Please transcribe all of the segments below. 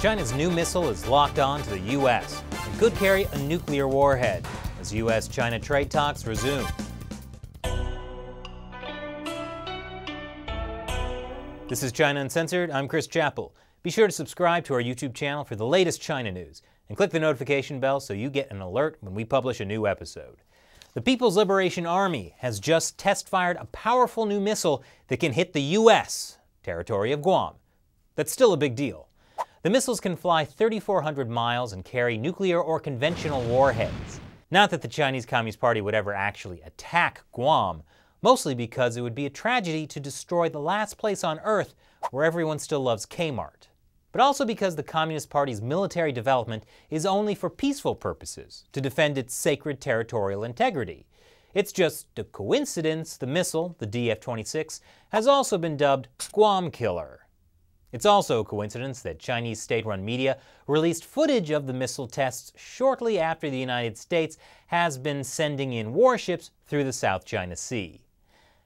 China's new missile is locked on to the U.S. and could carry a nuclear warhead as U.S.-China trade talks resume. This is China Uncensored. I'm Chris Chappell. Be sure to subscribe to our YouTube channel for the latest China news and click the notification bell so you get an alert when we publish a new episode. The People's Liberation Army has just test-fired a powerful new missile that can hit the U.S. territory of Guam. That's still a big deal. The missiles can fly 3,400 miles and carry nuclear or conventional warheads. Not that the Chinese Communist Party would ever actually attack Guam, mostly because it would be a tragedy to destroy the last place on Earth where everyone still loves Kmart. But also because the Communist Party's military development is only for peaceful purposes, to defend its sacred territorial integrity. It's just a coincidence the missile, the DF-26, has also been dubbed Guam Killer. It's also a coincidence that Chinese state-run media released footage of the missile tests shortly after the United States has been sending in warships through the South China Sea.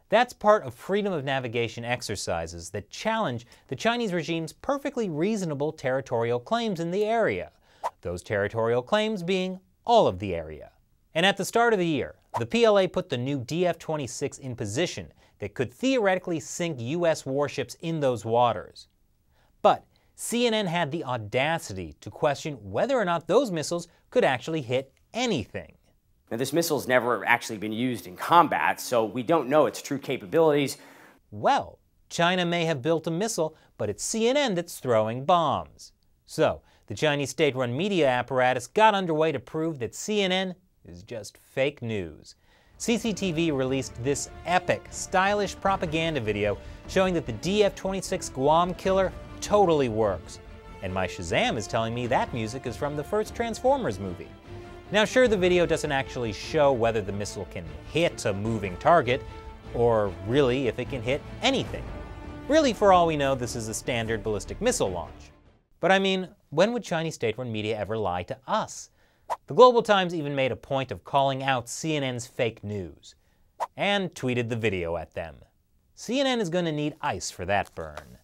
That's part of freedom of navigation exercises that challenge the Chinese regime's perfectly reasonable territorial claims in the area, those territorial claims being all of the area. And at the start of the year, the PLA put the new DF-26 in position that could theoretically sink U.S. warships in those waters. But CNN had the audacity to question whether or not those missiles could actually hit anything. Now, this missile's never actually been used in combat, so we don't know its true capabilities. Well, China may have built a missile, but it's CNN that's throwing bombs. So the Chinese state-run media apparatus got underway to prove that CNN is just fake news. CCTV released this epic, stylish propaganda video showing that the DF-26 Guam Killer totally works. And my Shazam is telling me that music is from the first Transformers movie. Now sure, the video doesn't actually show whether the missile can hit a moving target, or really if it can hit anything. Really, for all we know, this is a standard ballistic missile launch. But I mean, when would Chinese state-run media ever lie to us? The Global Times even made a point of calling out CNN's fake news, and tweeted the video at them. CNN is going to need ice for that burn.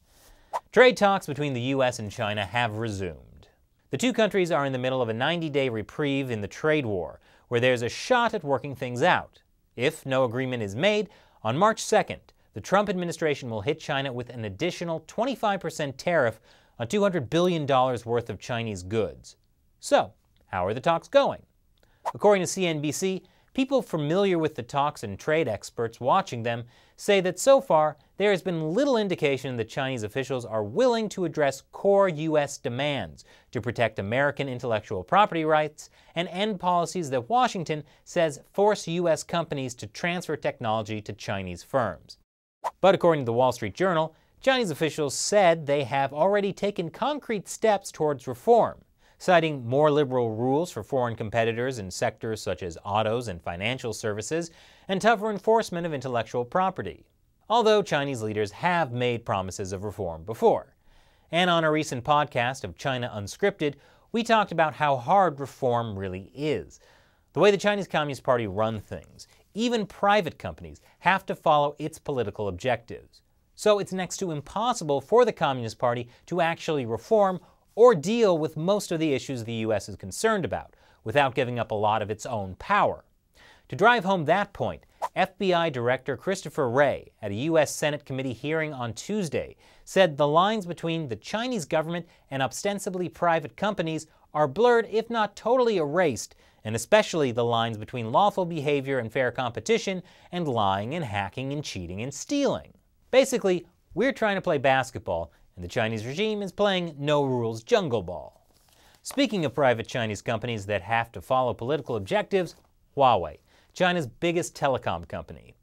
Trade talks between the U.S. and China have resumed. The two countries are in the middle of a 90-day reprieve in the trade war, where there's a shot at working things out. If no agreement is made, on March 2nd, the Trump administration will hit China with an additional 25% tariff on $200 billion worth of Chinese goods. So, how are the talks going? According to CNBC, people familiar with the talks and trade experts watching them say that so far there has been little indication that Chinese officials are willing to address core U.S. demands to protect American intellectual property rights and end policies that Washington says force U.S. companies to transfer technology to Chinese firms. But according to the Wall Street Journal, Chinese officials said they have already taken concrete steps towards reform, citing more liberal rules for foreign competitors in sectors such as autos and financial services, and tougher enforcement of intellectual property. Although Chinese leaders have made promises of reform before. And on a recent podcast of China Unscripted, we talked about how hard reform really is. The way the Chinese Communist Party run things, even private companies have to follow its political objectives. So it's next to impossible for the Communist Party to actually reform or deal with most of the issues the U.S. is concerned about, without giving up a lot of its own power. To drive home that point, FBI Director Christopher Ray, at a U.S. Senate committee hearing on Tuesday, said the lines between the Chinese government and ostensibly private companies are blurred, if not totally erased, and especially the lines between lawful behavior and fair competition, and lying and hacking and cheating and stealing. Basically, we're trying to play basketball, and the Chinese regime is playing no-rules jungle ball. Speaking of private Chinese companies that have to follow political objectives, Huawei, China's biggest telecom company.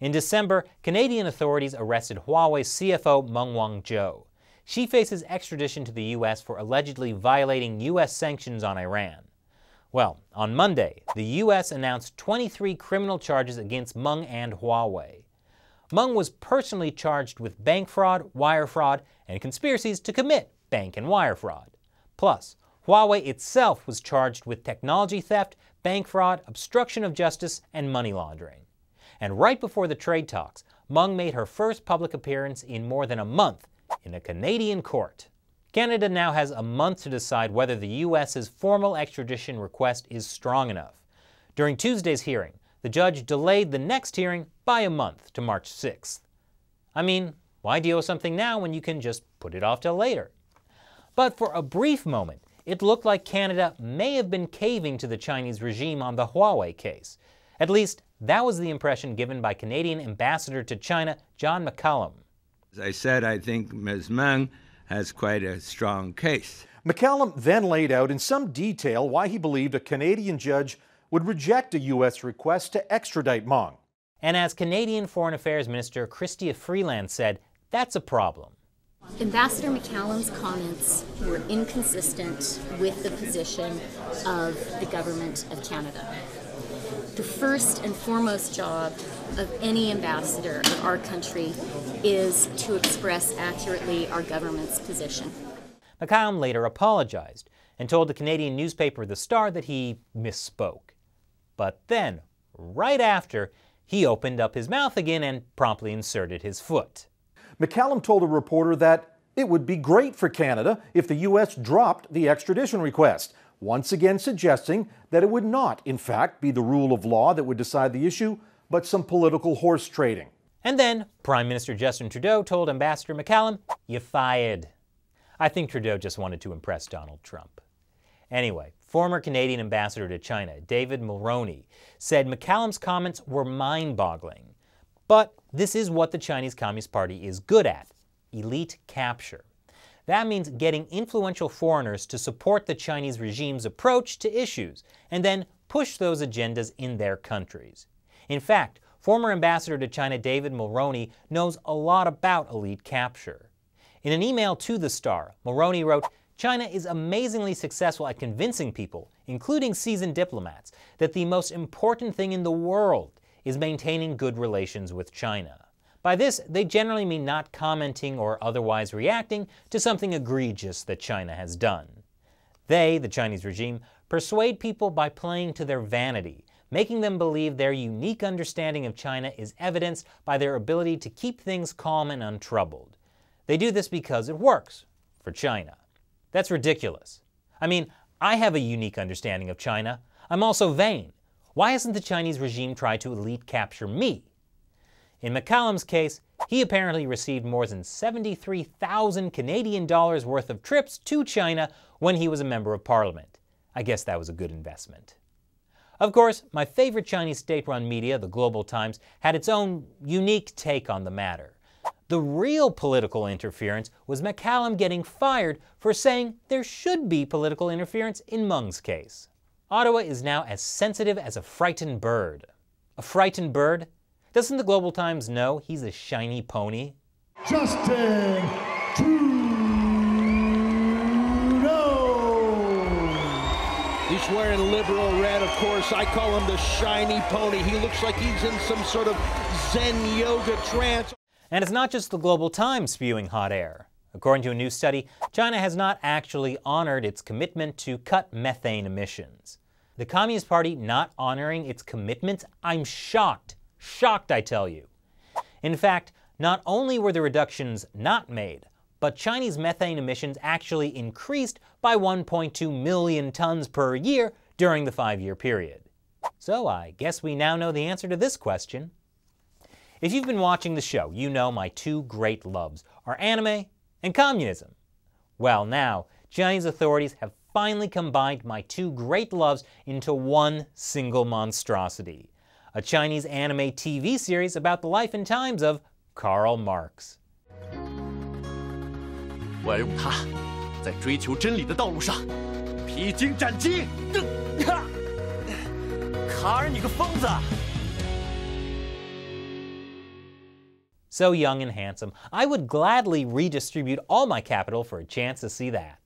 In December, Canadian authorities arrested Huawei CFO Meng Wanzhou. She faces extradition to the U.S. for allegedly violating U.S. sanctions on Iran. Well, on Monday, the U.S. announced 23 criminal charges against Meng and Huawei. Meng was personally charged with bank fraud, wire fraud, and conspiracies to commit bank and wire fraud. Plus, Huawei itself was charged with technology theft, bank fraud, obstruction of justice, and money laundering. And right before the trade talks, Meng made her first public appearance in more than a month in a Canadian court. Canada now has a month to decide whether the U.S.'s formal extradition request is strong enough. During Tuesday's hearing, the judge delayed the next hearing by a month to March 6th. I mean, why deal with something now when you can just put it off till later? But for a brief moment, it looked like Canada may have been caving to the Chinese regime on the Huawei case. At least, that was the impression given by Canadian ambassador to China, John McCallum. As I said, I think Ms. Meng has quite a strong case. McCallum then laid out in some detail why he believed a Canadian judge would reject a U.S. request to extradite Meng. And as Canadian Foreign Affairs Minister Chrystia Freeland said, that's a problem. Ambassador McCallum's comments were inconsistent with the position of the government of Canada. The first and foremost job of any ambassador of our country is to express accurately our government's position. McCallum later apologized and told the Canadian newspaper The Star that he misspoke. But then, right after, he opened up his mouth again and promptly inserted his foot. McCallum told a reporter that it would be great for Canada if the U.S. dropped the extradition request, once again suggesting that it would not, in fact, be the rule of law that would decide the issue, but some political horse trading. And then Prime Minister Justin Trudeau told Ambassador McCallum, "You fired." I think Trudeau just wanted to impress Donald Trump. Anyway, former Canadian ambassador to China, David Mulroney, said McCallum's comments were mind-boggling. But this is what the Chinese Communist Party is good at, elite capture. That means getting influential foreigners to support the Chinese regime's approach to issues and then push those agendas in their countries. In fact, former ambassador to China David Mulroney knows a lot about elite capture. In an email to The Star, Mulroney wrote, "China is amazingly successful at convincing people, including seasoned diplomats, that the most important thing in the world is maintaining good relations with China." By this, they generally mean not commenting or otherwise reacting to something egregious that China has done. They, the Chinese regime, persuade people by playing to their vanity, making them believe their unique understanding of China is evidenced by their ability to keep things calm and untroubled. They do this because it works for China. That's ridiculous. I mean, I have a unique understanding of China. I'm also vain. Why hasn't the Chinese regime tried to elite capture me? In McCallum's case, he apparently received more than $73,000 Canadian worth of trips to China when he was a member of parliament. I guess that was a good investment. Of course, my favorite Chinese state-run media, the Global Times, had its own unique take on the matter. The real political interference was McCallum getting fired for saying there should be political interference in Meng's case. Ottawa is now as sensitive as a frightened bird. A frightened bird? Doesn't the Global Times know he's a shiny pony? Justin Trudeau! He's wearing liberal red, of course. I call him the shiny pony. He looks like he's in some sort of Zen yoga trance. And it's not just the Global Times spewing hot air. According to a new study, China has not actually honored its commitment to cut methane emissions. The Communist Party not honoring its commitments? I'm shocked. Shocked, I tell you. In fact, not only were the reductions not made, but Chinese methane emissions actually increased by 1.2 million tons per year during the 5-year period. So I guess we now know the answer to this question. If you've been watching the show, you know my two great loves are anime and communism. Well, now, Chinese authorities have finally combined my two great loves into one single monstrosity, a Chinese anime TV series about the life and times of Karl Marx. So young and handsome, I would gladly redistribute all my capital for a chance to see that.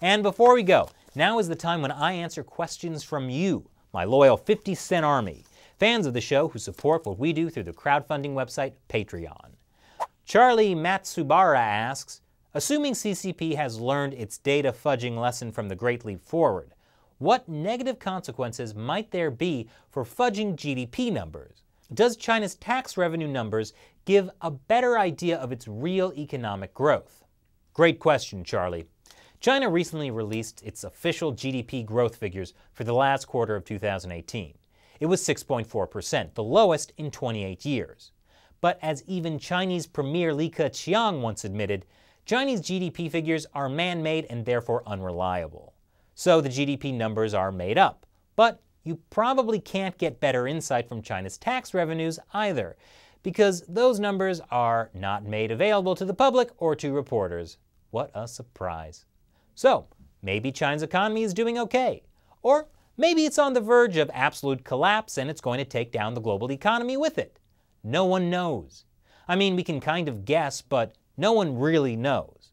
And before we go, now is the time when I answer questions from you, my loyal 50-cent army, fans of the show who support what we do through the crowdfunding website Patreon. Charlie Matsubara asks, assuming CCP has learned its data fudging lesson from the Great Leap Forward, what negative consequences might there be for fudging GDP numbers? Does China's tax revenue numbers give a better idea of its real economic growth? Great question, Charlie. China recently released its official GDP growth figures for the last quarter of 2018. It was 6.4%, the lowest in 28 years. But as even Chinese Premier Li Keqiang once admitted, Chinese GDP figures are man-made and therefore unreliable. So the GDP numbers are made up. But you probably can't get better insight from China's tax revenues either, because those numbers are not made available to the public or to reporters. What a surprise. So maybe China's economy is doing okay. Or maybe it's on the verge of absolute collapse and it's going to take down the global economy with it. No one knows. I mean, we can kind of guess, but no one really knows.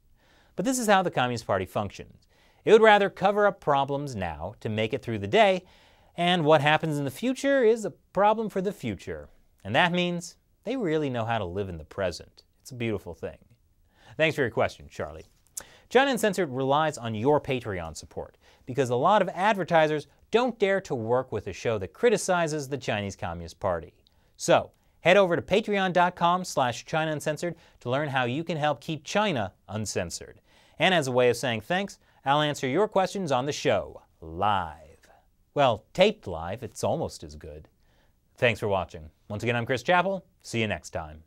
But this is how the Communist Party functions. It would rather cover up problems now to make it through the day, and what happens in the future is a problem for the future. And that means they really know how to live in the present. It's a beautiful thing. Thanks for your question, Charlie. China Uncensored relies on your Patreon support, because a lot of advertisers don't dare to work with a show that criticizes the Chinese Communist Party. So head over to patreon.com/China Uncensored to learn how you can help keep China uncensored. And as a way of saying thanks, I'll answer your questions on the show, live. Well, taped live, it's almost as good. Thanks for watching. Once again, I'm Chris Chappell. See you next time.